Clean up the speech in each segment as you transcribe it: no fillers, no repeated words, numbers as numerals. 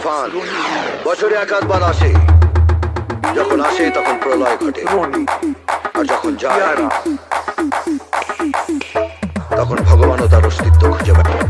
طوفان بچوریاک بناسی যখন আসে তখন প্রলয় ঘটে আর যখন যায় না তখন ভগবানও তার অস্তিত্ব খুঁজে পায় না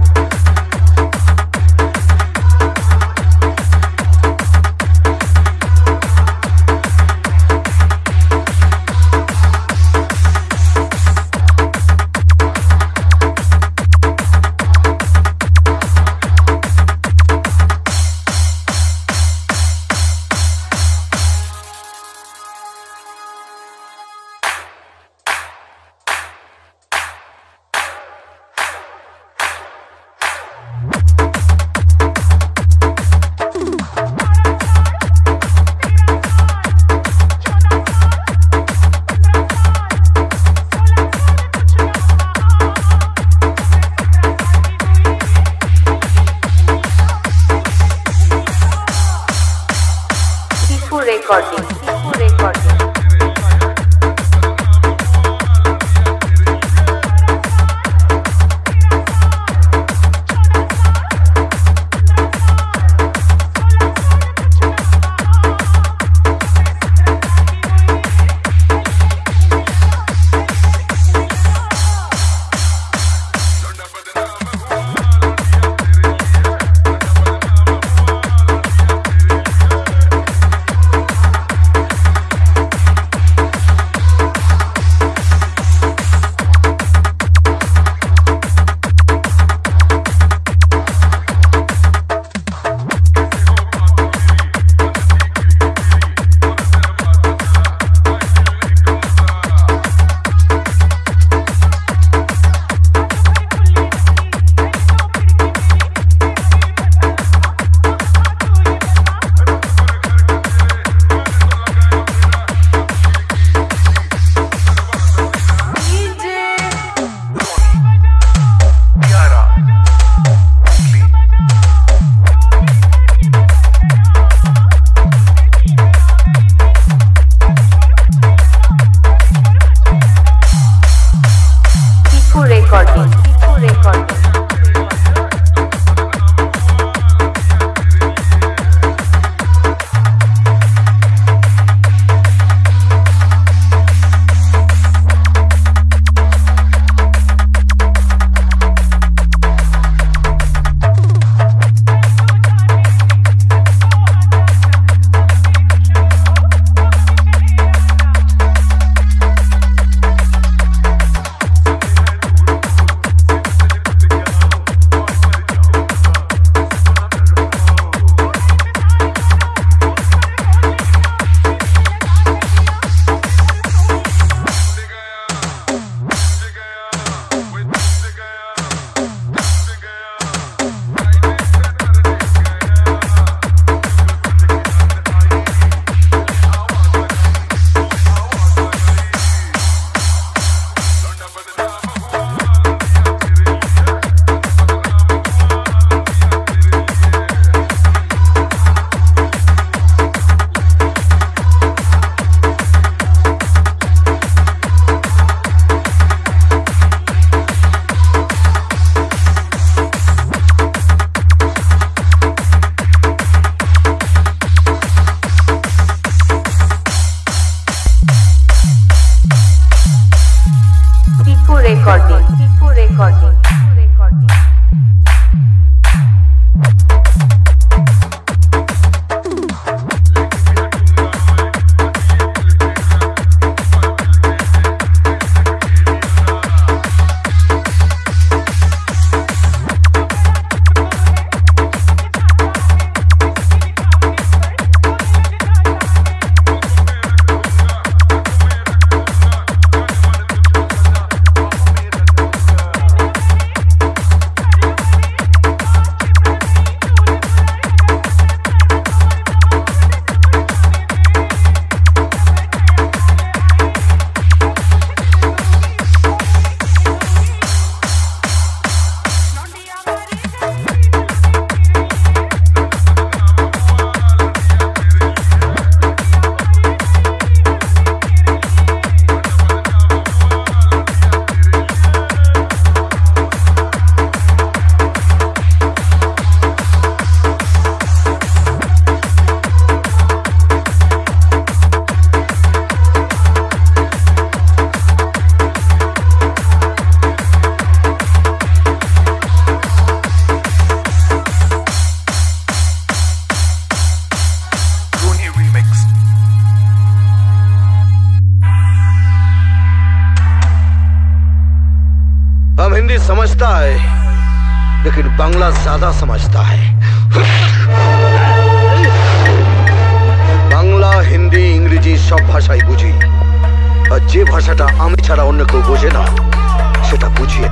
समझता है, लेकिन बांग्ला ज्यादा समझता है। बांग्ला, हिंदी, इंग्रेजी सब भाषाई बुझी, और जे भाषाटा आमी छाड़ा अन्य कोई बोझे ना सेटा बुझिए।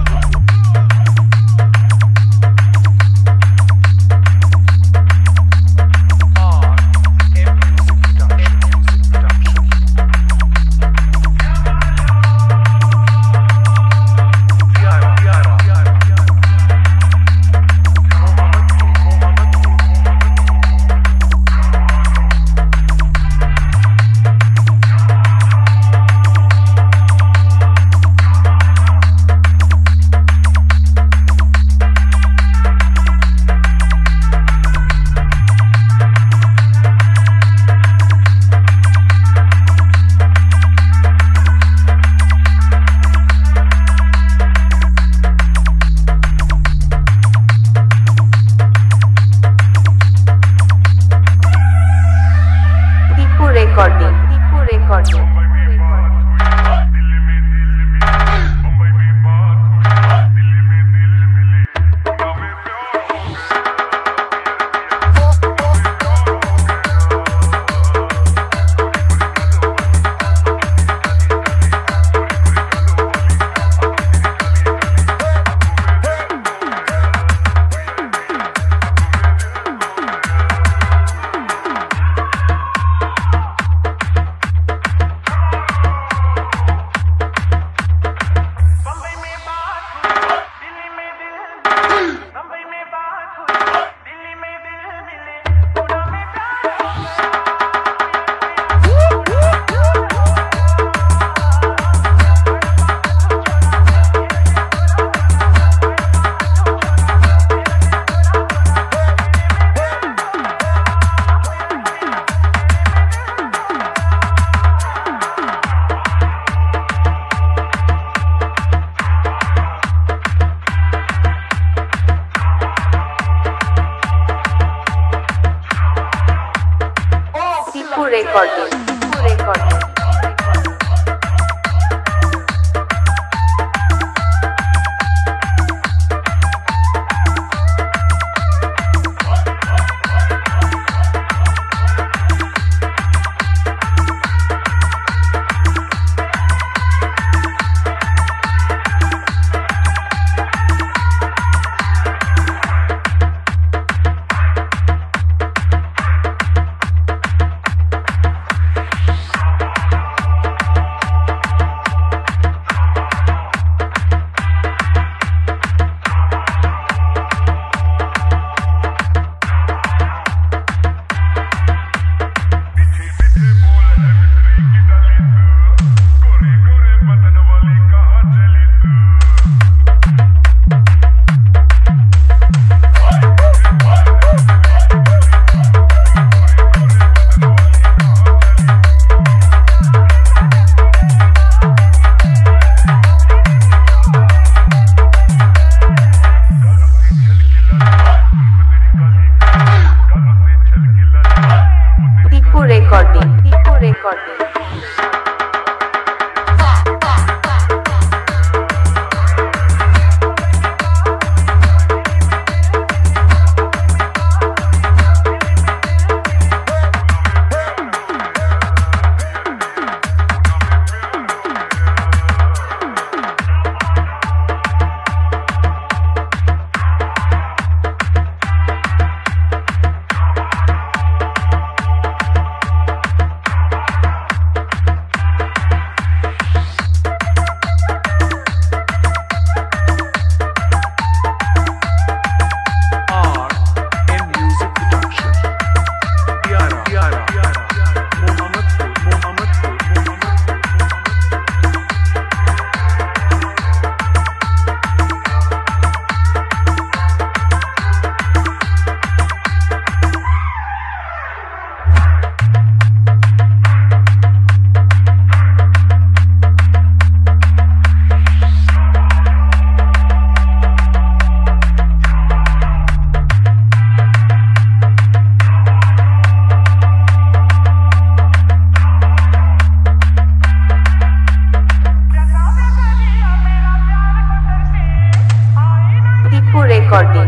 Deepu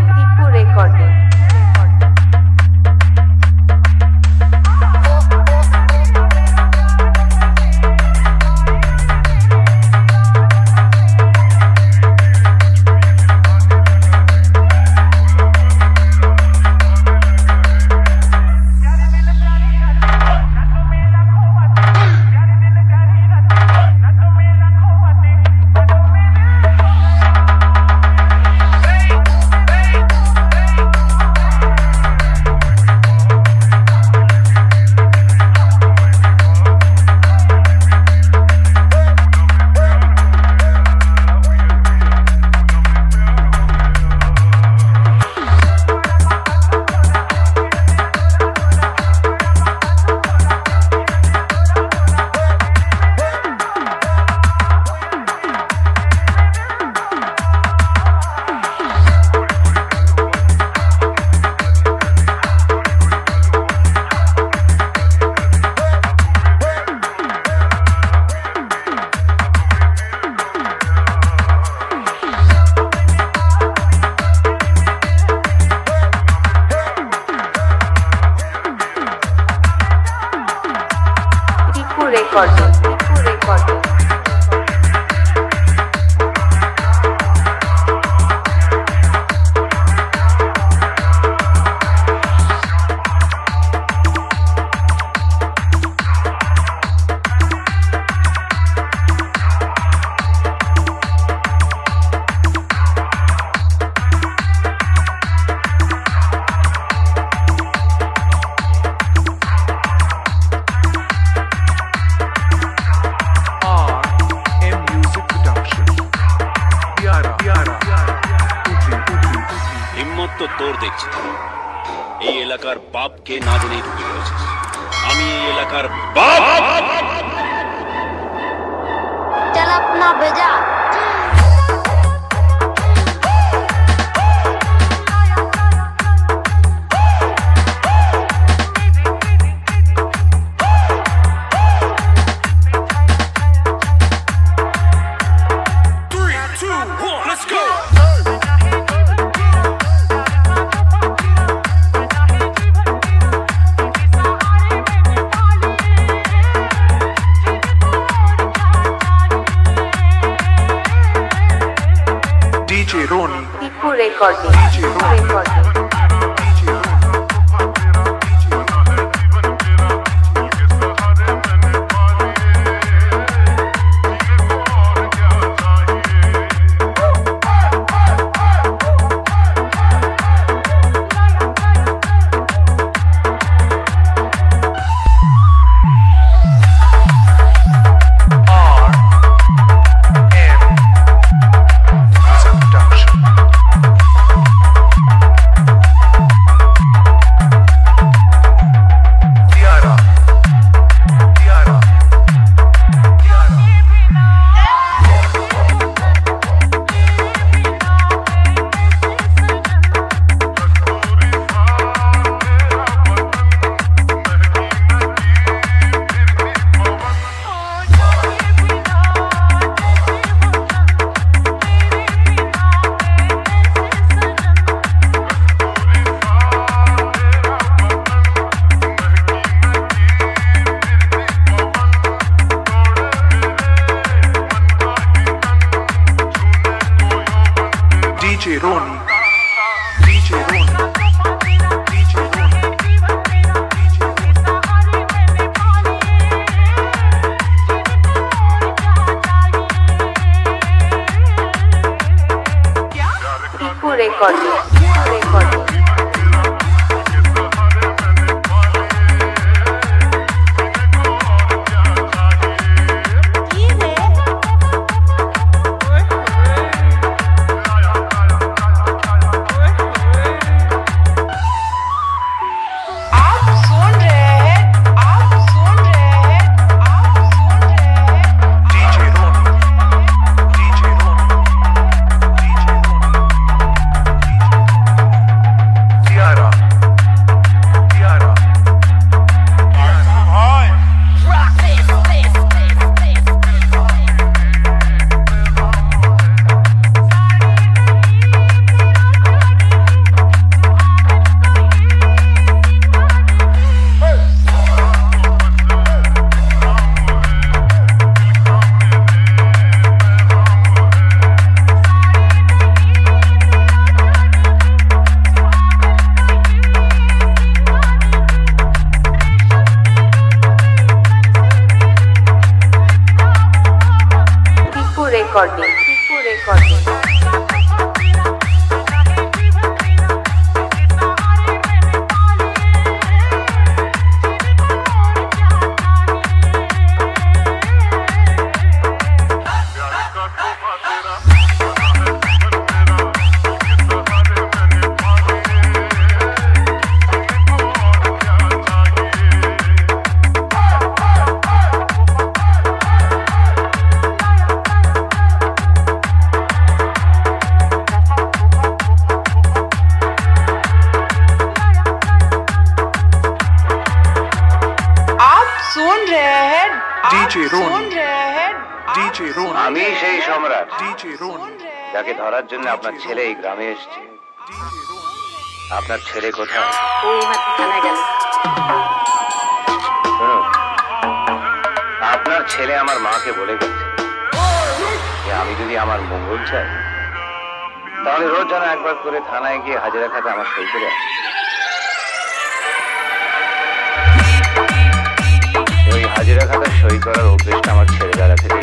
recording. Deepu recording. তো তোর দেখছি এই এলাকার বাপকে না জেনেই ঢুকে পড়েছিস আমি এই এলাকার বাপ চল আপনা বেজা Deepu recording. Deepu recording. আমি সেই সম্রাট যাকে ধরার জন্য আপনার ছেলে এই গ্রামে এসেছে। আপনার ছেলে কোথায়? আপনার ছেলে আমার মাকে বলে গেছে যে আমি যদি আমার মঙ্গল চাই তাহলে রোজ যেন একবার করে থানায় গিয়ে হাজিরা খাতে আমার সই করে আসে। ওই হাজিরা খাতা সই করার অভ্যেসটা আমার ছেলে দ্বারা থেকে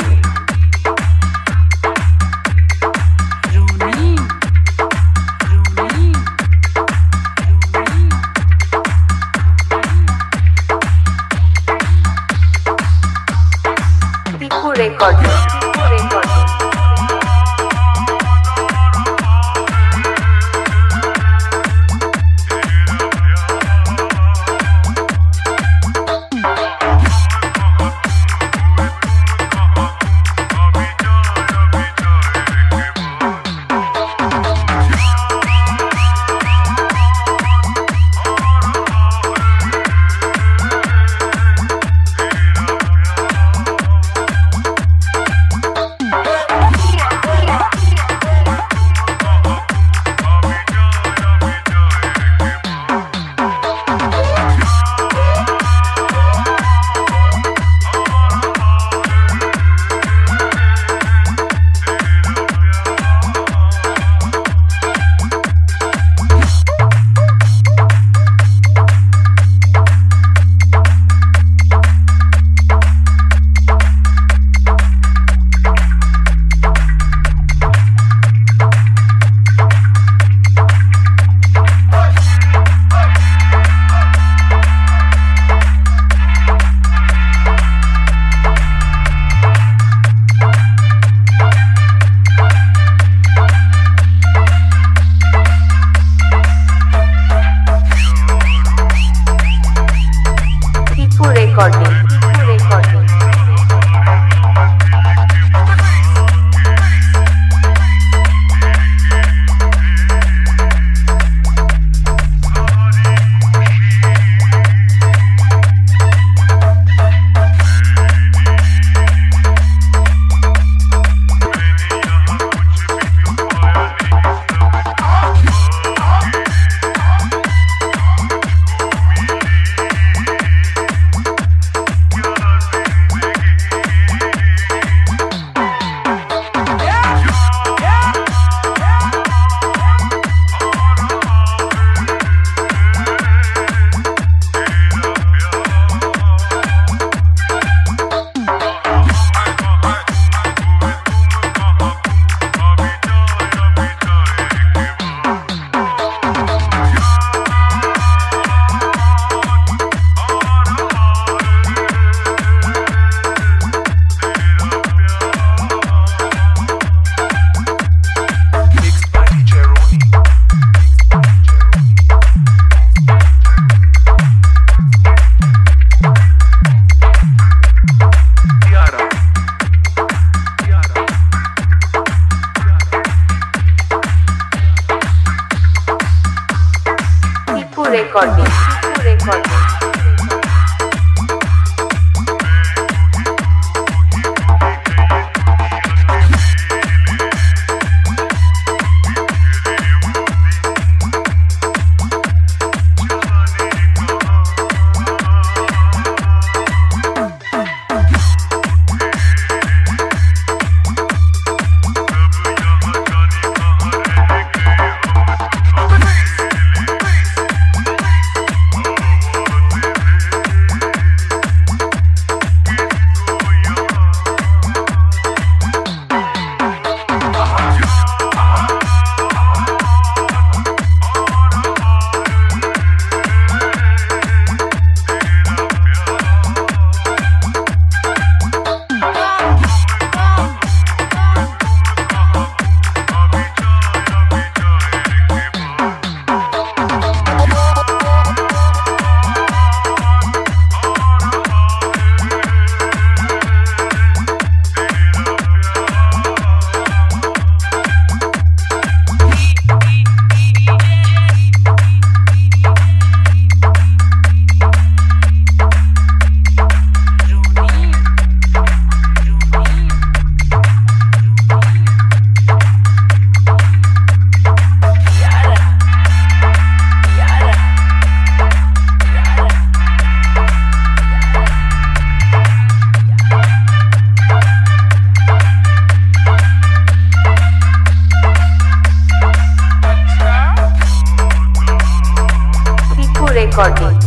Keep recording.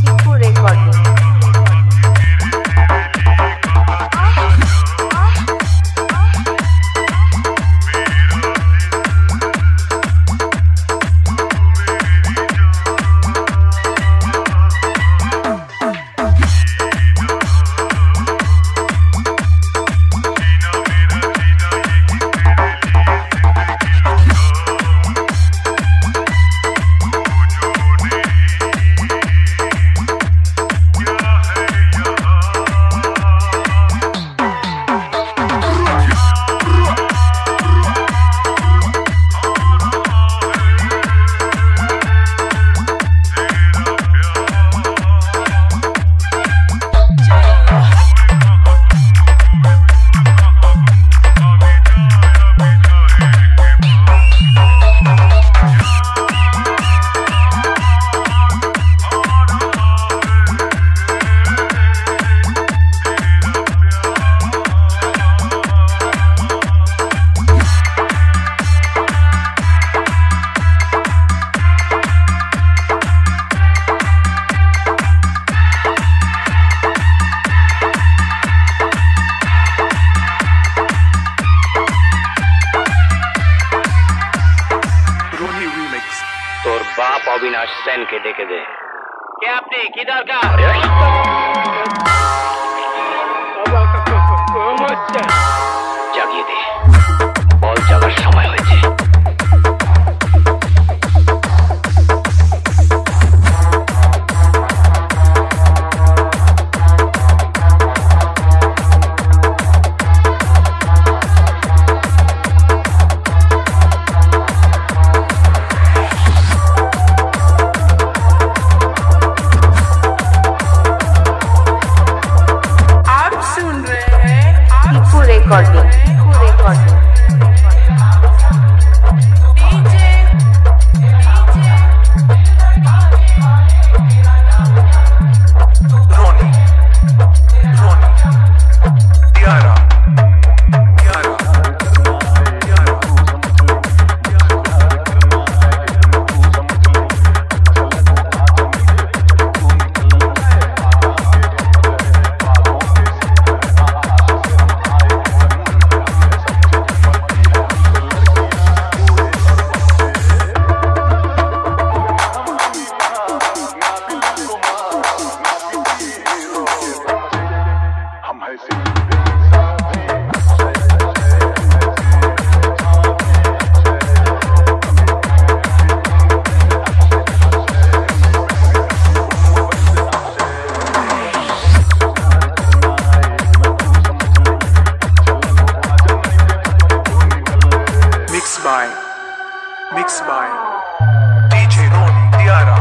तोर बाप अविनाश सेन के देखे दे क्या आपने किधर का जागिए दे बहुत जगह समय हुए थे। Recording. Mixed by DJ Roni Diara.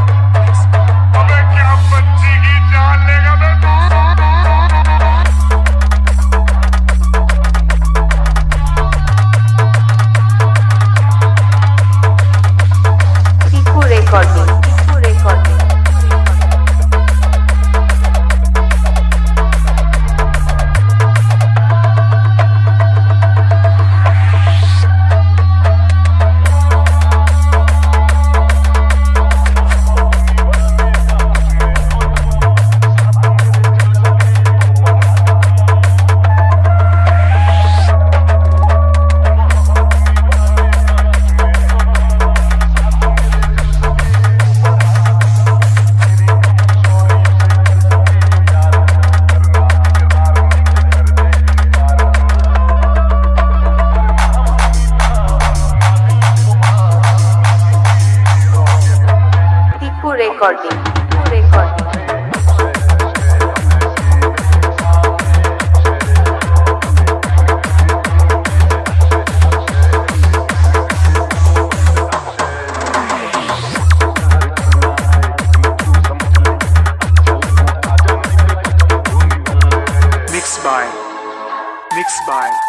Recording. Mixed by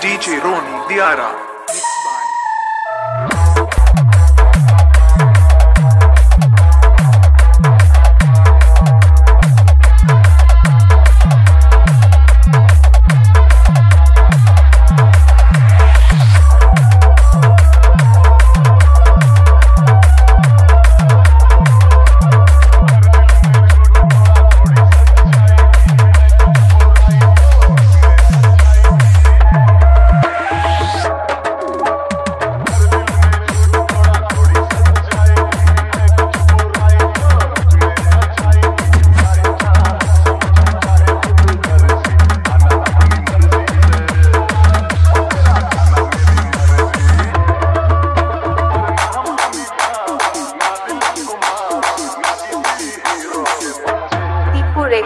DJ Roni Diara.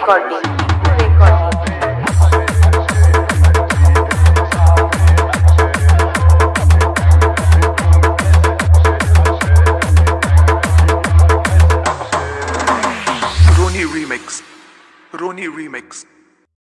Recording.